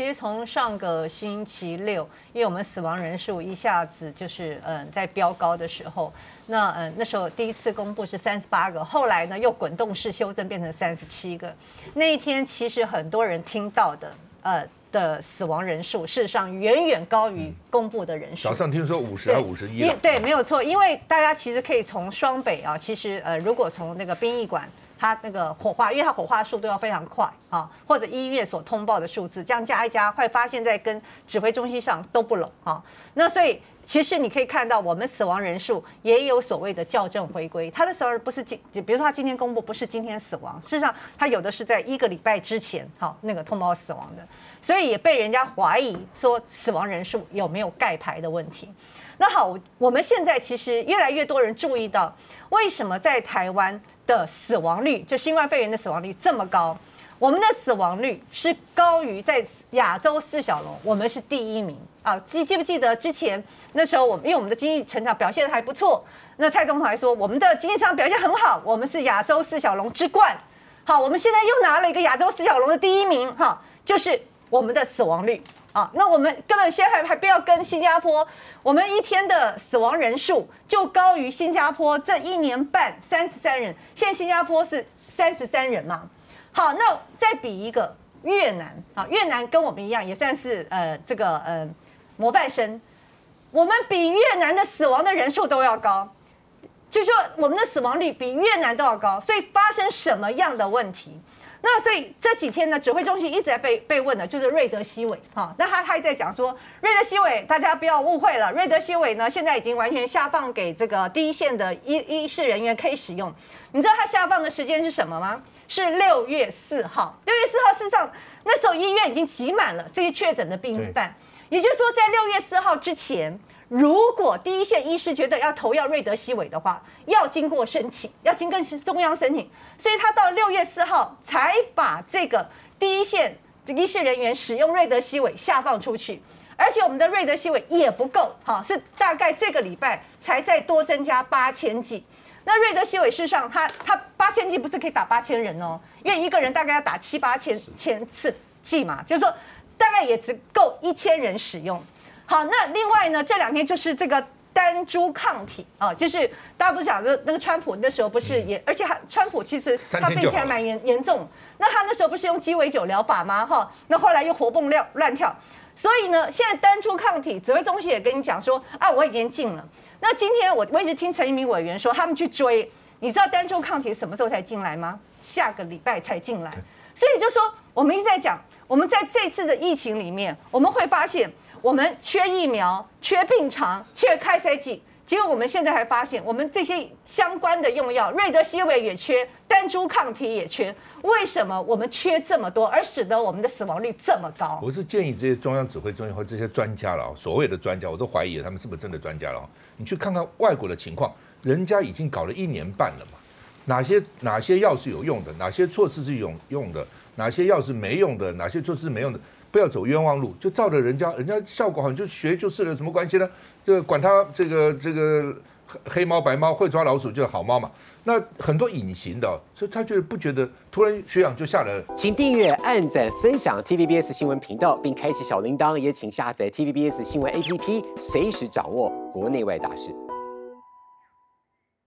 其实从上个星期六，因为我们死亡人数一下子就是在飙高的时候，那那时候第一次公布是38个，后来呢又滚动式修正变成37个。那一天其实很多人听到的的死亡人数，事实上远远高于公布的人数。早上听说50还51，对，没有错。因为大家其实可以从双北啊，其实如果从那个殡仪馆，它那个火化，因为它火化速度要非常快啊，或者医院所通报的数字，这样加一加，会发现在跟指挥中心上都不拢啊。那所以。其实你可以看到，我们死亡人数也有所谓的校正回归。他的死亡不是比如说他今天公布不是今天死亡，事实上他有的是在1个礼拜之前，好那个通报死亡的，所以也被人家怀疑说死亡人数有没有盖牌的问题。那好，我们现在其实越来越多人注意到，为什么在台湾的死亡率，就新冠肺炎的死亡率这么高？我们的死亡率是高于在亚洲4小龙，我们是第1名。啊，记不记得之前那时候我们因为我们的经济成长表现还不错，那蔡总统还说我们的经济成长表现很好，我们是亚洲4小龙之冠。好，我们现在又拿了一个亚洲4小龙的第1名，哈，就是我们的死亡率啊。那我们根本现在还不要跟新加坡，我们一天的死亡人数就高于新加坡这1年半33人，现在新加坡是33人嘛。好，那再比一个越南啊，越南跟我们一样也算是模范生，我们比越南的死亡的人数都要高，就是说我们的死亡率比越南都要高，所以发生什么样的问题？那所以这几天呢，指挥中心一直在被问的就是瑞德西韦哈，那他还在讲说瑞德西韦，大家不要误会了，瑞德西韦呢现在已经完全下放给这个第一线的医事人员可以使用，你知道他下放的时间是什么吗？是6月4号，6月4号事实上那时候医院已经挤满了这些确诊的病犯。也就是说，在6月4号之前，如果第一线医师觉得要投药瑞德西韦的话，要经过申请，要经过中央申请，所以他到6月4号才把这个第一线医师人员使用瑞德西韦下放出去。而且我们的瑞德西韦也不够，哈，是大概这个礼拜才再多增加8000剂。那瑞德西韦事实上它8000剂不是可以打8000人哦，因为一个人大概要打7、8千次剂嘛，就是说。大概也只够1000人使用。好，那另外呢，这2天就是这个单株抗体啊，就是大家不讲的那个川普那时候不是也，而且川普其实他被起来蛮严重，那他那时候不是用鸡尾酒疗法吗？哈，那后来又活蹦乱跳，所以呢，现在单株抗体，指挥中心也跟你讲说啊，我已经进了。那今天我一直听陈一鸣委员说，他们去追，你知道单株抗体什么时候才进来吗？下个礼拜才进来，所以就说我们一直在讲。我们在这次的疫情里面，我们会发现我们缺疫苗、缺病床、缺开塞剂。结果我们现在还发现，我们这些相关的用药，瑞德西韦也缺，单株抗体也缺。为什么我们缺这么多，而使得我们的死亡率这么高？我是建议这些中央指挥中心和这些专家了，所谓的专家，我都怀疑他们是不是真的专家了。你去看看外国的情况，人家已经搞了1年半了嘛，哪些药是有用的，哪些措施是有用的。哪些药是没用的，哪些措施没用的，不要走冤枉路，就照着人家效果好你就学就是了，什么关系呢？就管他这个黑猫白猫，会抓老鼠就是好猫嘛。那很多隐形的、哦，所以他就不觉得突然血氧就下来了。请订阅、按赞、分享 TVBS 新闻频道，并开启小铃铛，也请下载 TVBS 新闻 APP， 随时掌握国内外大事。